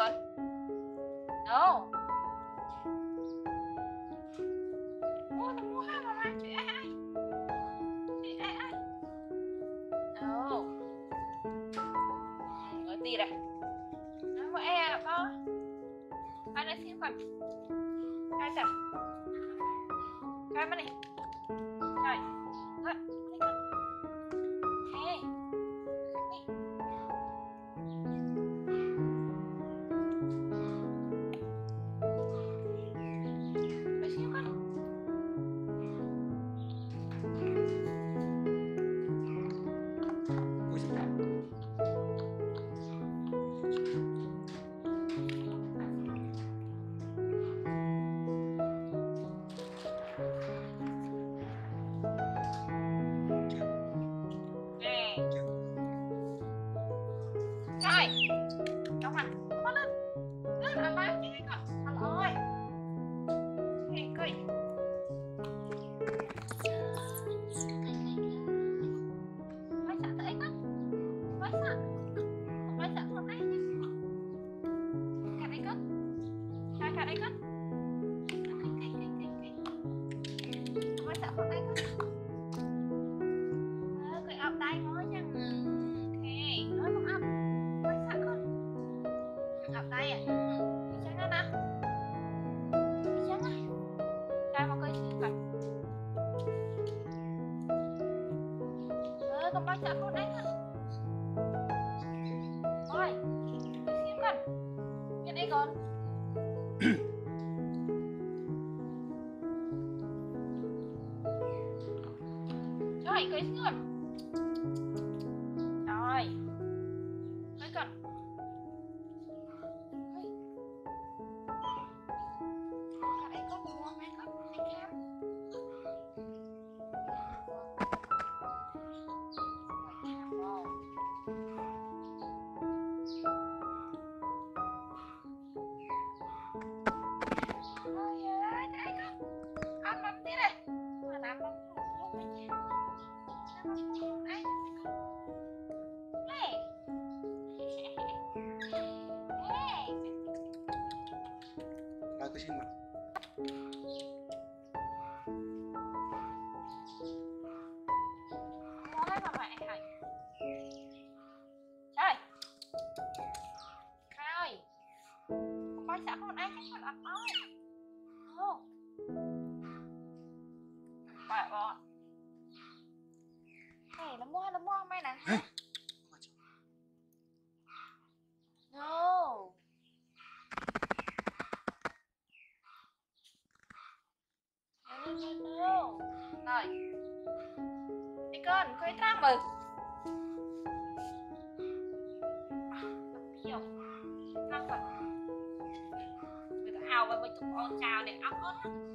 ก่อน no โอ้ตัวห้ามามาช่วยไอ้ช่วยไอ้ไอ้ no ก็ตีเลยแล้วไอ้อะก็อะไรที่ก่อนการจับการมันนี่ใช่เฮ้ยเฮ้ยHãy subscribe cho kênh Ghiền Mì Gõ để không bỏ lỡ những video hấp dẫn.